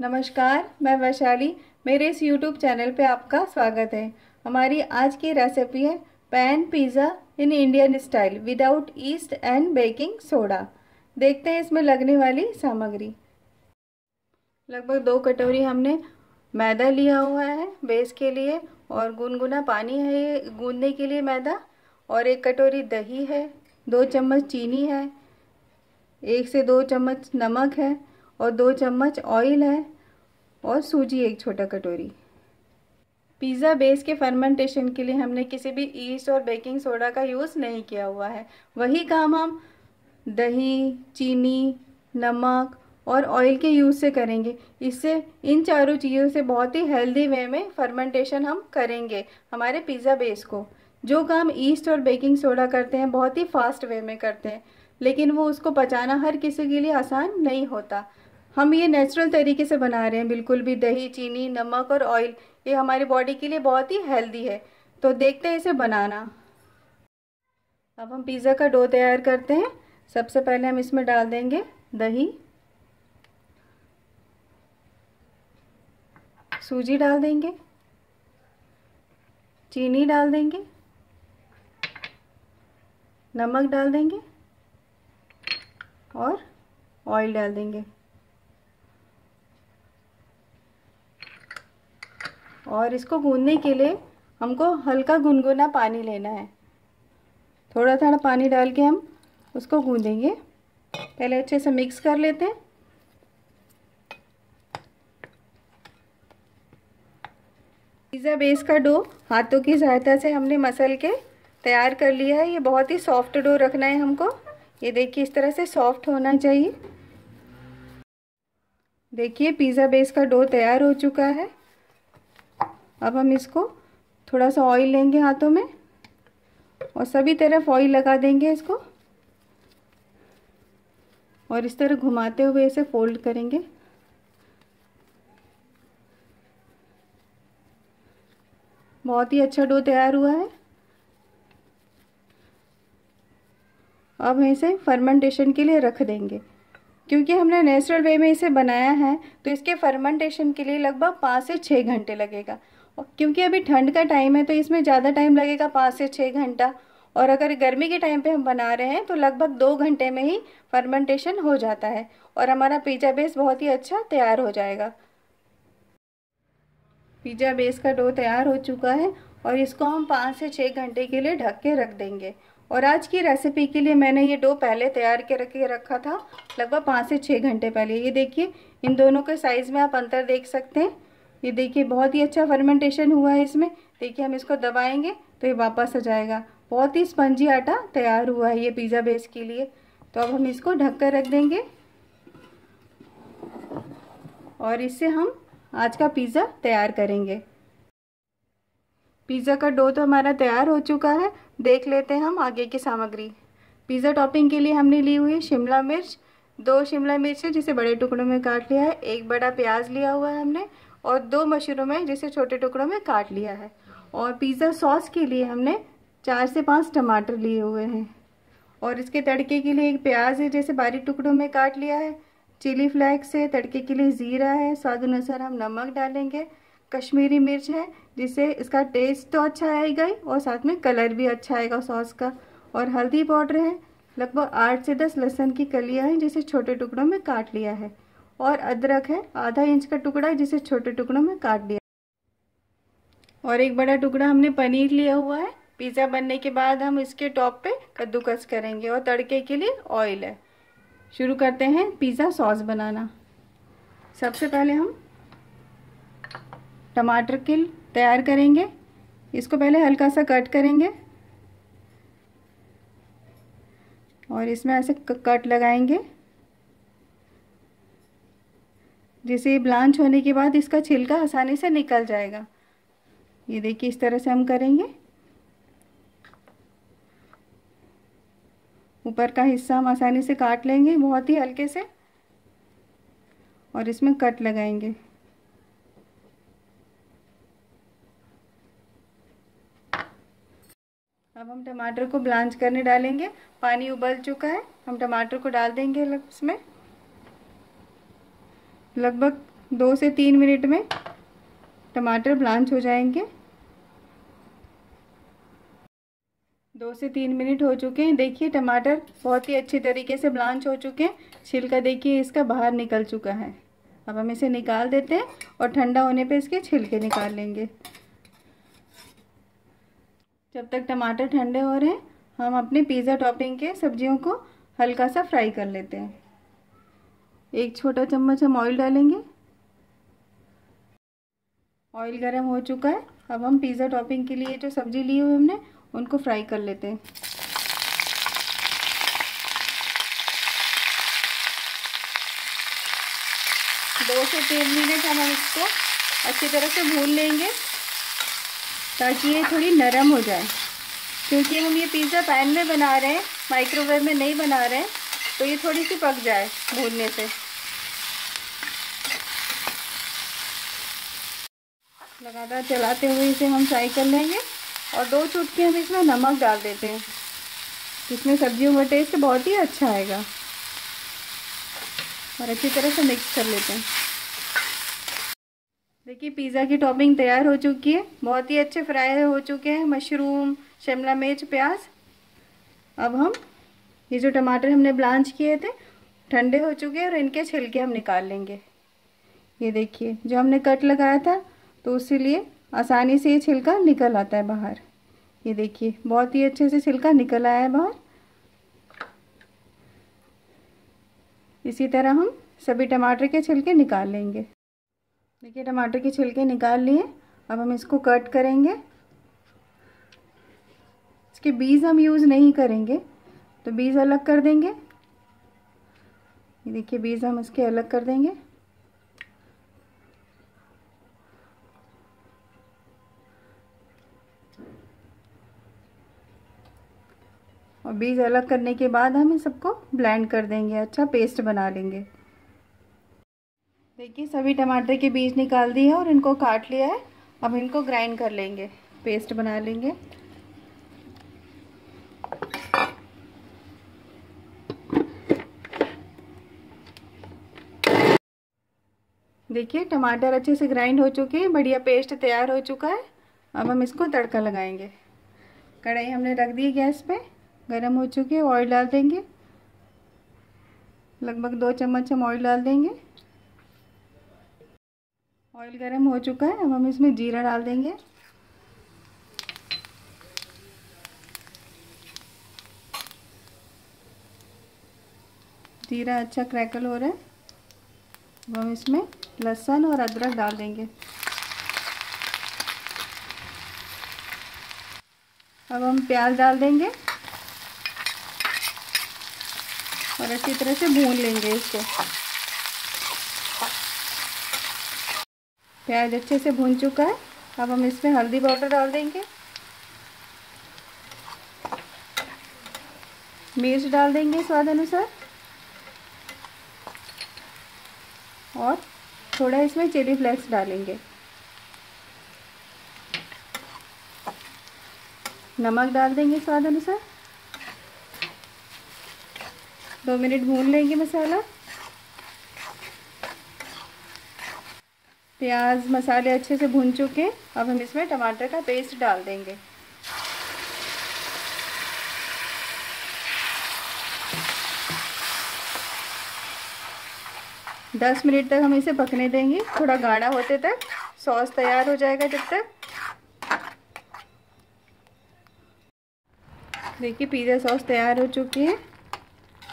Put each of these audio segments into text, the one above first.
नमस्कार, मैं वैशाली। मेरे इस YouTube चैनल पे आपका स्वागत है। हमारी आज की रेसिपी है pan pizza in Indian style without yeast and baking soda. देखते हैं इसमें लगने वाली सामग्री। लगभग 2 कटोरी हमने मैदा लिया हुआ है बेस के लिए, और गुनगुना पानी है ये गूंदने के लिए मैदा, और 1 कटोरी दही है, 2 चम्मच चीनी है, 1 से 2 चम्मच नमक है, और 2 चम्मच ऑयल है, और सूजी 1 छोटा कटोरी। पिज़्ज़ा बेस के फर्मेंटेशन के लिए हमने किसी भी ईस्ट और बेकिंग सोडा का यूज़ नहीं किया हुआ है। वही काम हम दही, चीनी, नमक और ऑयल के यूज़ से करेंगे। इससे इन चारों चीज़ों से बहुत ही हेल्दी वे में फर्मेंटेशन हम करेंगे हमारे पिज़्ज़ा बेस को। जो काम ईस्ट और बेकिंग सोडा करते हैं बहुत ही फास्ट वे में करते हैं, लेकिन वो उसको पचाना हर किसी के लिए आसान नहीं होता। हम ये नेचुरल तरीके से बना रहे हैं, बिल्कुल भी दही, चीनी, नमक और ऑयल। ये हमारी बॉडी के लिए बहुत ही हेल्दी है। तो देखते हैं इसे बनाना। अब हम पिज़्ज़ा का डो तैयार करते हैं। सबसे पहले हम इसमें डाल देंगे दही, सूजी डाल देंगे, चीनी डाल देंगे, नमक डाल देंगे और ऑयल डाल देंगे, और इसको गूंदने के लिए हमको हल्का गुनगुना पानी लेना है। थोड़ा थोड़ा पानी डाल के हम उसको गूंदेंगे। पहले अच्छे से मिक्स कर लेते हैं। पिज़्ज़ा बेस का डो हाथों की सहायता से हमने मसल के तैयार कर लिया है। ये बहुत ही सॉफ्ट डो रखना है हमको। ये देखिए, इस तरह से सॉफ्ट होना चाहिए। देखिए, पिज़्ज़ा बेस का डो तैयार हो चुका है। अब हम इसको थोड़ा सा ऑयल लेंगे हाथों में और सभी तरफ ऑयल लगा देंगे इसको, और इस तरह घुमाते हुए इसे फोल्ड करेंगे। बहुत ही अच्छा डो तैयार हुआ है। अब हम इसे फर्मेंटेशन के लिए रख देंगे। क्योंकि हमने नेचुरल वे में इसे बनाया है, तो इसके फर्मेंटेशन के लिए लगभग 5 से 6 घंटे लगेगा। और क्योंकि अभी ठंड का टाइम है तो इसमें ज़्यादा टाइम लगेगा, 5 से 6 घंटा। और अगर गर्मी के टाइम पे हम बना रहे हैं तो लगभग 2 घंटे में ही फर्मेंटेशन हो जाता है और हमारा पिज़्ज़ा बेस बहुत ही अच्छा तैयार हो जाएगा। पिज़्ज़ा बेस का डो तैयार हो चुका है और इसको हम 5 से 6 घंटे के लिए ढक के रख देंगे। और आज की रेसिपी के लिए मैंने ये डो पहले तैयार करके रखा था, लगभग 5 से 6 घंटे पहले। ये देखिए, इन दोनों के साइज़ में आप अंतर देख सकते हैं। ये देखिए, बहुत ही अच्छा फर्मेंटेशन हुआ है इसमें। देखिए, हम इसको दबाएंगे तो ये वापस आ जाएगा। बहुत ही स्पंजी आटा तैयार हुआ है ये पिज़्ज़ा बेस के लिए। तो अब हम इसको ढक कर रख देंगे और इससे हम आज का पिज़्ज़ा तैयार करेंगे। पिज़्ज़ा का डो तो हमारा तैयार हो चुका है। देख लेते हैं हम आगे की सामग्री। पिज़्ज़ा टॉपिंग के लिए हमने ली हुई है शिमला मिर्च, 2 शिमला मिर्च है जिसे बड़े टुकड़ों में काट लिया है, 1 बड़ा प्याज लिया हुआ है हमने, और 2 मशरूम है जिसे छोटे टुकड़ों में काट लिया है। और पिज़्ज़ा सॉस के लिए हमने 4 से 5 टमाटर लिए हुए हैं, और इसके तड़के के लिए 1 प्याज है जैसे बारीक टुकड़ों में काट लिया है, चिली फ्लेक्स है, तड़के के लिए ज़ीरा है, स्वाद अनुसार हम नमक डालेंगे, कश्मीरी मिर्च है जिससे इसका टेस्ट तो अच्छा आएगा ही और साथ में कलर भी अच्छा आएगा सॉस का, और हल्दी पाउडर है, लगभग 8 से 10 लहसुन की कलियां हैं जिसे छोटे टुकड़ों में काट लिया है, और अदरक है, आधा इंच का टुकड़ा जिसे छोटे टुकड़ों में काट लिया, और 1 बड़ा टुकड़ा हमने पनीर लिया हुआ है। पिज़्ज़ा बनने के बाद हम इसके टॉप पे कद्दूकस करेंगे, और तड़के के लिए ऑयल है। शुरू करते हैं पिज़्ज़ा सॉस बनाना। सबसे पहले हम टमाटर किल तैयार करेंगे। इसको पहले हल्का सा कट करेंगे और इसमें ऐसे कट लगाएंगे, जिसे ब्लांच होने के बाद इसका छिलका आसानी से निकल जाएगा। ये देखिए, इस तरह से हम करेंगे। ऊपर का हिस्सा हम आसानी से काट लेंगे, बहुत ही हल्के से, और इसमें कट लगाएंगे। अब हम टमाटर को ब्लांच करने डालेंगे। पानी उबल चुका है, हम टमाटर को डाल देंगे इसमें। लगभग 2 से 3 मिनट में टमाटर ब्लांच हो जाएंगे। 2 से 3 मिनट हो चुके हैं। देखिए टमाटर बहुत ही अच्छी तरीके से ब्लांच हो चुके हैं। छिलका देखिए इसका बाहर निकल चुका है। अब हम इसे निकाल देते हैं और ठंडा होने पे इसके छिलके निकाल लेंगे। जब तक टमाटर ठंडे हो रहे हैं हम अपने पिज़्ज़ा टॉपिंग के सब्जियों को हल्का सा फ्राई कर लेते हैं। 1 छोटा चम्मच हम ऑयल डालेंगे। ऑयल गर्म हो चुका है। अब हम पिज़्ज़ा टॉपिंग के लिए जो सब्जी ली हुई हमने उनको फ्राई कर लेते हैं। दो से 3 मिनट हम इसको अच्छी तरह से भून लेंगे ताकि ये थोड़ी नरम हो जाए, क्योंकि हम ये पिज़्ज़ा पैन में बना रहे हैं, माइक्रोवेव में नहीं बना रहे हैं, तो ये थोड़ी सी पक जाए भूनने से। लगातार चलाते हुए इसे हम फ्राई कर लेंगे और 2 चुटकी हम इसमें नमक डाल देते हैं। इसमें सब्जियों का टेस्ट बहुत ही अच्छा आएगा और अच्छी तरह से मिक्स कर लेते हैं। देखिए पिज़्ज़ा की टॉपिंग तैयार हो चुकी है। बहुत ही अच्छे फ्राई हो चुके हैं मशरूम, शिमला मिर्च, प्याज। अब हम ये जो टमाटर हमने ब्लांच किए थे ठंडे हो चुके हैं और इनके छिलके हम निकाल लेंगे। ये देखिए जो हमने कट लगाया था तो इसीलिए आसानी से ये छिलका निकल आता है बाहर। ये देखिए बहुत ही अच्छे से छिलका निकल आया है बाहर। इसी तरह हम सभी टमाटर के छिलके निकाल लेंगे। देखिए टमाटर के छिलके निकाल लिए। अब हम इसको कट करेंगे। इसके बीज हम यूज़ नहीं करेंगे तो बीज अलग कर देंगे। ये देखिए बीज हम इसके अलग कर देंगे। और बीज अलग करने के बाद हम इन सबको ब्लेंड कर देंगे, अच्छा पेस्ट बना लेंगे। देखिए सभी टमाटर के बीज निकाल दिए और इनको काट लिया है। अब इनको ग्राइंड कर लेंगे, पेस्ट बना लेंगे। देखिए टमाटर अच्छे से ग्राइंड हो चुके हैं, बढ़िया पेस्ट तैयार हो चुका है। अब हम इसको तड़का लगाएंगे। कढ़ाई हमने रख दी गैस पे, गरम हो चुके हैं। ऑयल डाल देंगे, लगभग 2 चम्मच हम ऑयल डाल देंगे। ऑयल गरम हो चुका है। अब हम इसमें जीरा डाल देंगे। जीरा अच्छा क्रैकल हो रहा है। अब हम इसमें लहसुन और अदरक डाल देंगे। अब हम प्याज डाल देंगे और अच्छी तरह से भून लेंगे इसको। प्याज अच्छे से भून चुका है। अब हम इसमें हल्दी पाउडर डाल देंगे, मिर्च डाल देंगे स्वाद अनुसार, और थोड़ा इसमें चिली फ्लेक्स डालेंगे। नमक डाल देंगे स्वाद अनुसार। 2 मिनट भून लेंगे मसाला। प्याज मसाले अच्छे से भून चुके हैं। अब हम इसमें टमाटर का पेस्ट डाल देंगे। दस मिनट तक हम इसे पकने देंगे, थोड़ा गाढ़ा होते तक। सॉस तैयार हो जाएगा जब तक। देखिए पिज़्ज़ा सॉस तैयार हो चुकी है।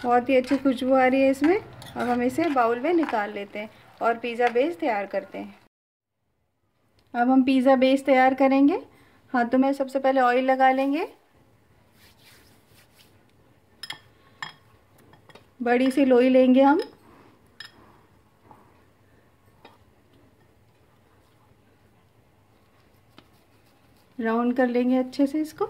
बहुत ही अच्छी खुशबू आ रही है इसमें। अब हम इसे बाउल में निकाल लेते हैं और पिज़्ज़ा बेस तैयार करते हैं। अब हम पिज़्ज़ा बेस तैयार करेंगे। हाथों में सबसे पहले ऑयल लगा लेंगे। बड़ी सी लोई लेंगे हम। राउंड कर लेंगे अच्छे से इसको।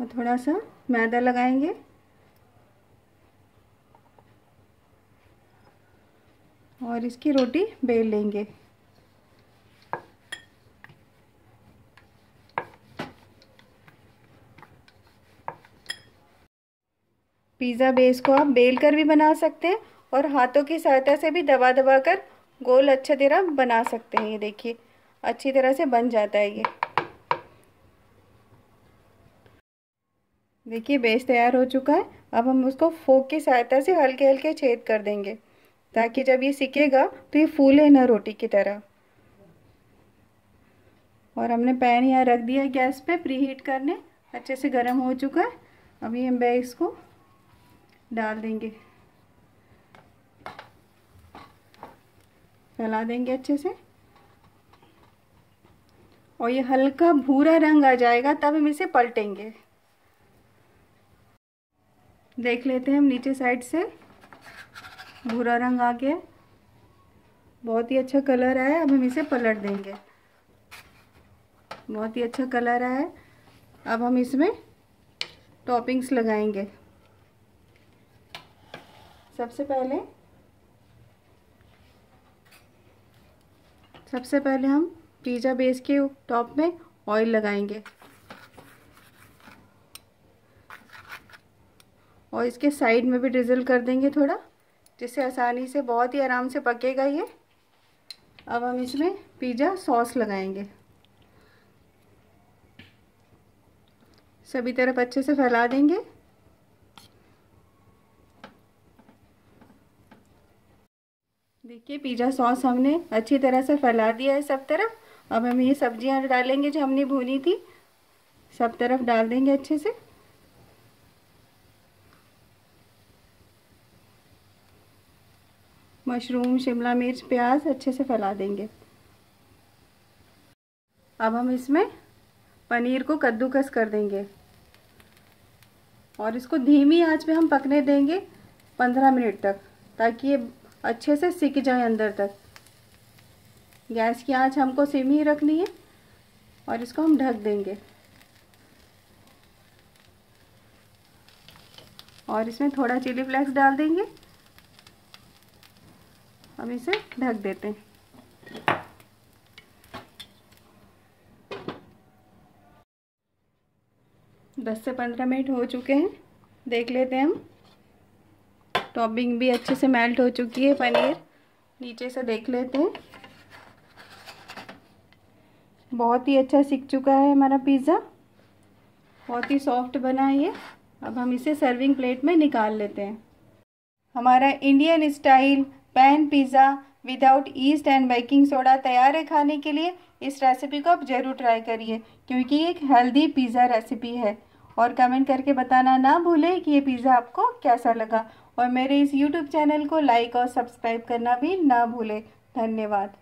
और थोड़ा सा मैदा लगाएंगे और इसकी रोटी बेल लेंगे। पिज़्ज़ा बेस को आप बेल कर भी बना सकते हैं और हाथों की सहायता से भी दबा दबा कर गोल अच्छी तरह बना सकते हैं। ये देखिए अच्छी तरह से बन जाता है। ये देखिए बेस तैयार हो चुका है। अब हम उसको फोक की सहायता से हल्के हल्के छेद कर देंगे ताकि जब ये सिकेगा तो ये फूले ना रोटी की तरह। और हमने पैन यहाँ रख दिया गैस पे प्रीहीट करने, अच्छे से गर्म हो चुका है। अभी हम बेस को डाल देंगे, फैला देंगे अच्छे से और ये हल्का भूरा रंग आ जाएगा तब हम इसे पलटेंगे। देख लेते हैं हम नीचे साइड से, भूरा रंग आ गया, बहुत ही अच्छा कलर आया। अब हम इसे पलट देंगे, बहुत ही अच्छा कलर आया है। अब हम इसमें टॉपिंग्स लगाएंगे। सबसे पहले हम पिज़्ज़ा बेस के टॉप में ऑयल लगाएंगे और इसके साइड में भी ड्रिजल कर देंगे थोड़ा, जिससे आसानी से बहुत ही आराम से पकेगा ये। अब हम इसमें पिज़्ज़ा सॉस लगाएंगे, सभी तरफ अच्छे से फैला देंगे। देखिए पिज़्ज़ा सॉस हमने अच्छी तरह से फैला दिया है सब तरफ। अब हम ये सब्जियां डालेंगे जो हमने भूनी थी, सब तरफ डाल देंगे अच्छे से। मशरूम, शिमला मिर्च, प्याज अच्छे से फैला देंगे। अब हम इसमें पनीर को कद्दूकस कर देंगे और इसको धीमी आंच पे हम पकने देंगे 15 मिनट तक, ताकि ये अच्छे से सिक जाए अंदर तक। गैस की आंच हमको सिम ही रखनी है और इसको हम ढक देंगे। और इसमें थोड़ा चिली फ्लेक्स डाल देंगे। अब इसे ढक देते हैं। दस से 15 मिनट हो चुके हैं। देख लेते हैं हम, टॉपिंग भी अच्छे से मेल्ट हो चुकी है पनीर। नीचे से देख लेते हैं, बहुत ही अच्छा सिक चुका है हमारा पिज़्ज़ा, बहुत ही सॉफ्ट बना है ये। अब हम इसे सर्विंग प्लेट में निकाल लेते हैं। हमारा Indian style pan pizza without yeast and baking soda तैयार है खाने के लिए। इस रेसिपी को आप ज़रूर ट्राई करिए क्योंकि ये एक हेल्दी पिज़्ज़ा रेसिपी है। और कमेंट करके बताना ना भूलें कि ये पिज़्ज़ा आपको कैसा लगा। और मेरे इस YouTube चैनल को लाइक और सब्सक्राइब करना भी ना भूलें। धन्यवाद।